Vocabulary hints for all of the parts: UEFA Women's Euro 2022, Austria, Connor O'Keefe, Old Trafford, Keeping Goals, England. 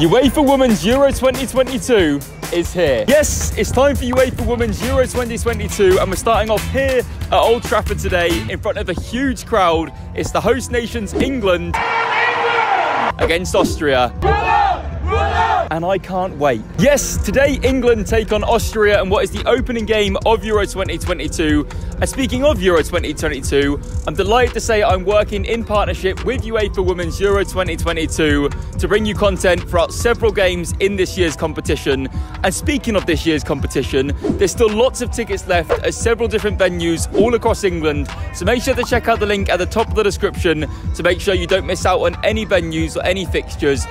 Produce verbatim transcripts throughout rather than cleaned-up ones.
UEFA Women's Euro twenty twenty-two is here. Yes, it's time for UEFA Women's Euro twenty twenty-two, and we're starting off here at Old Trafford today in front of a huge crowd. It's the host nation's England, England! against Austria. And I can't wait. Yes, today England take on Austria and what is the opening game of Euro twenty twenty-two. And speaking of Euro twenty twenty-two, I'm delighted to say I'm working in partnership with UEFA Women's Euro twenty twenty-two to bring you content throughout several games in this year's competition. And speaking of this year's competition, there's still lots of tickets left at several different venues all across England. So make sure to check out the link at the top of the description to make sure you don't miss out on any venues or any fixtures.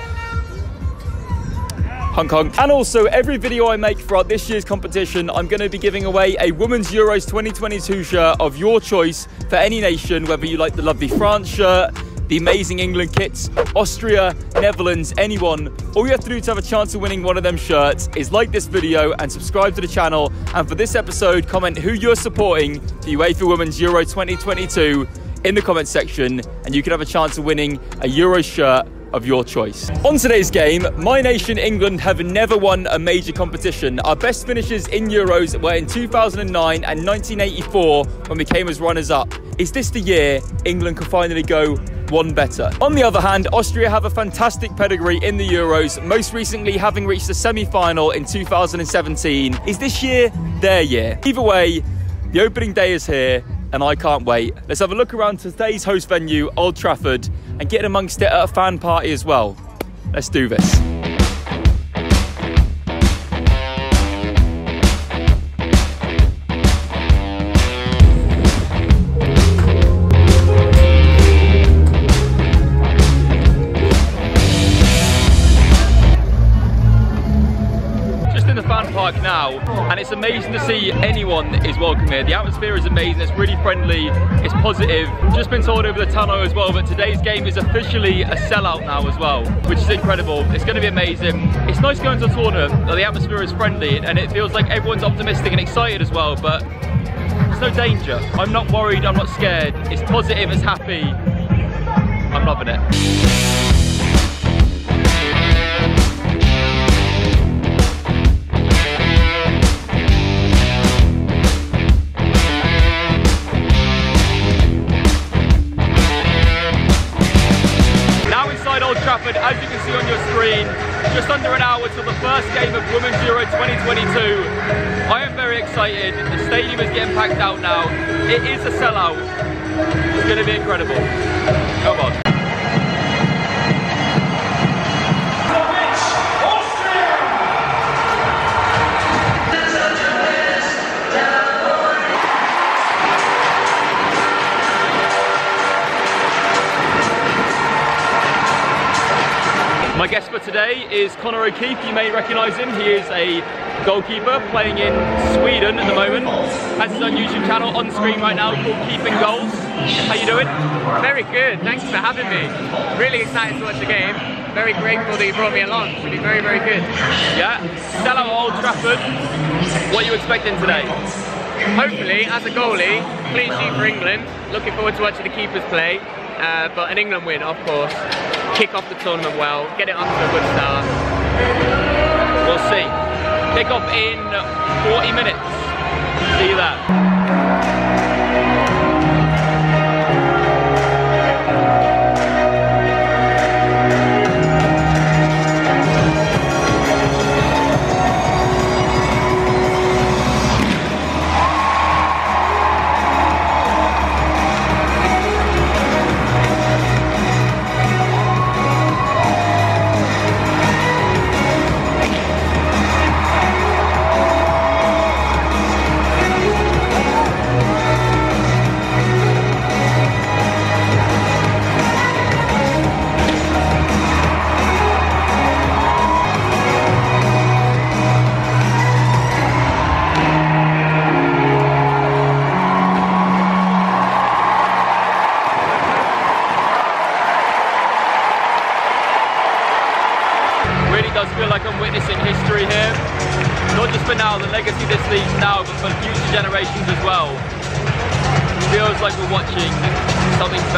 Honk, honk. And also, every video I make throughout this year's competition, I'm going to be giving away a Women's Euros twenty twenty-two shirt of your choice for any nation, whether you like the lovely France shirt, the amazing England kits, Austria, Netherlands, anyone. All you have to do to have a chance of winning one of them shirts is like this video and subscribe to the channel. And for this episode, comment who you're supporting for UEFA Women's Euro twenty twenty-two in the comment section, and you can have a chance of winning a Euros shirt of your choice. On today's game, my nation England have never won a major competition. Our best finishes in Euros were in two thousand nine and nineteen eighty-four when we came as runners-up. Is this the year England can finally go one better? On the other hand, Austria have a fantastic pedigree in the Euros, most recently having reached the semi-final in two thousand seventeen. Is this year their year? Either way, the opening day is here and I can't wait. Let's have a look around today's host venue, Old Trafford, and get amongst it at a fan party as well. Let's do this. Now, and it's amazing to see anyone is welcome here. The atmosphere is amazing, it's really friendly, it's positive. Just been told over the tonneau as well that today's game is officially a sellout now as well, which is incredible. It's going to be amazing. It's nice going to a tournament, the atmosphere is friendly and it feels like everyone's optimistic and excited as well, but there's no danger. I'm not worried, I'm not scared. It's positive, it's happy. I'm loving it. As you can see on your screen, just under an hour till the first game of Women's Euro twenty twenty-two. I am very excited. The stadium is getting packed out now. It is a sellout. It's going to be incredible. Come on. My guest for today is Connor O'Keefe. You may recognise him. He is a goalkeeper playing in Sweden at the moment. Has his own YouTube channel on screen right now called Keeping Goals. How you doing? Very good. Thanks for having me. Really excited to watch the game. Very grateful that you brought me along. It's been very, very good. Yeah. Sellout Old Trafford. What are you expecting today? Hopefully, as a goalie, clean sheet for England. Looking forward to watching the keepers play. Uh, but an England win, of course. Kick off the tournament well, get it off to a good start. We'll see. Kick off in forty minutes. See you later.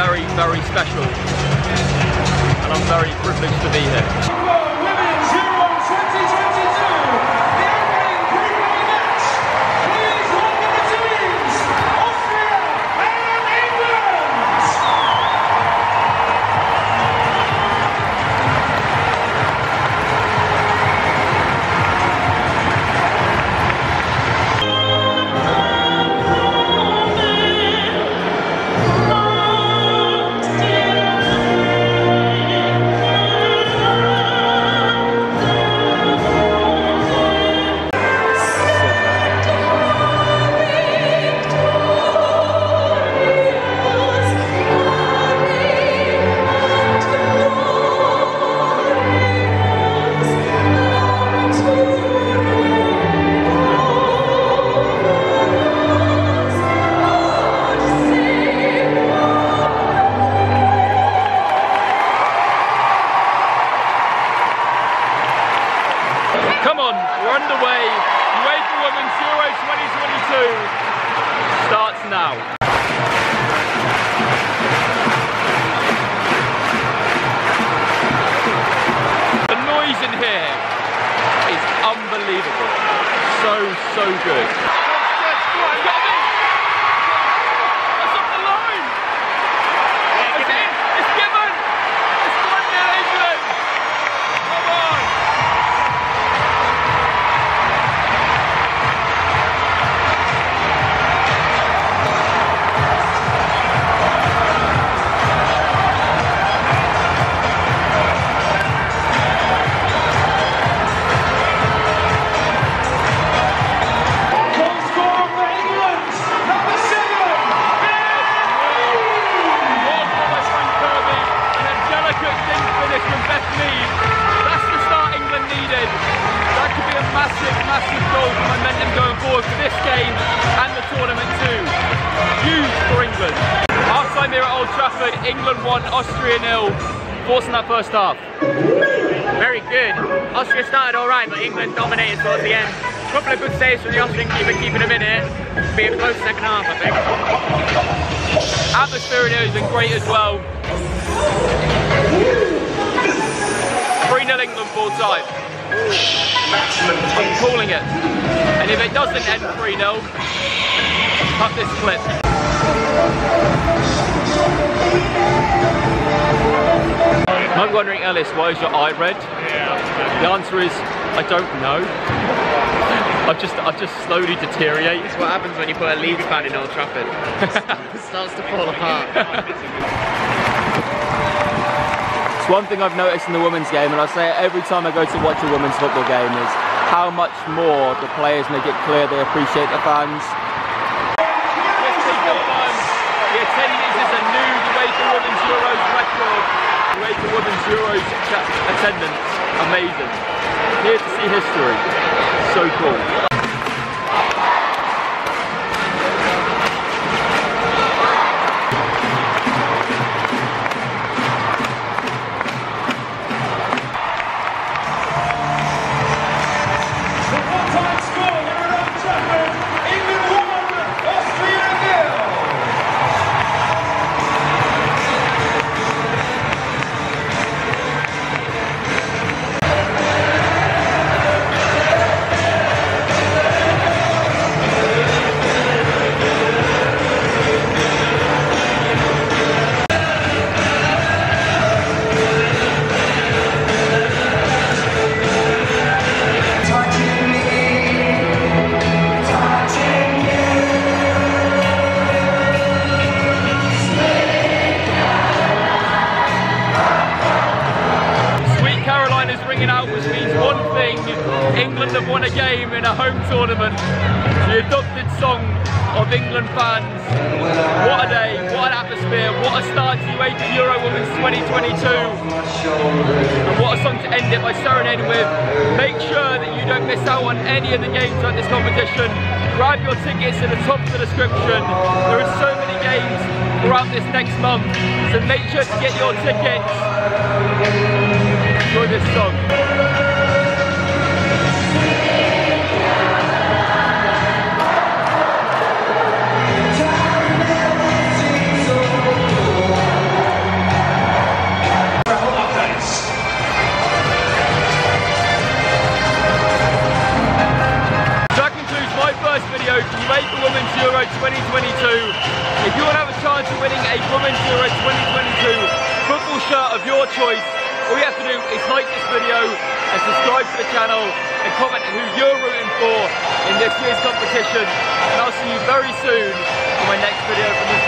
Very, very special, and I'm very privileged to be here. on. We're underway. UEFA Women's Euro twenty twenty-two starts now. The noise in here is unbelievable. So, so good. Half time here at Old Trafford, England won, Austria nil. Thoughts on that first half? Very good. Austria started alright, but England dominated towards the end. A couple of good saves from the Austrian keeper, keeping them in here. It'll be a close second half, I think. Atmosphere in here has been great as well. three nil England full time. I'm calling it. And if it doesn't end three nil, cut this clip. I'm wondering, Ellis, why is your eye red? Yeah. The answer is, I don't know. I've just, I've just slowly deteriorated. It's what happens when you put a Levy fan in Old Trafford. It starts to fall apart. It's one thing I've noticed in the women's game, and I say it every time I go to watch a women's football game, is how much more the players make it clear they appreciate the fans. UEFA Women's Euro attendance, amazing. Here to see history, so cool. The one-time score here at Old Trafford, England won, Austria nil. England have won a game in a home tournament. The adopted song of England fans. What a day, what an atmosphere, what a start to UEFA Euro Women's twenty twenty-two. And what a song to end it by serenading with. Make sure that you don't miss out on any of the games at this competition. Grab your tickets in the top of the description. There are so many games throughout this next month, so make sure to get your tickets. Enjoy this song. If you want to have a chance of winning a Women's Euro twenty twenty-two football shirt of your choice, all you have to do is like this video and subscribe to the channel and comment who you're rooting for in this year's competition. And I'll see you very soon for my next video from the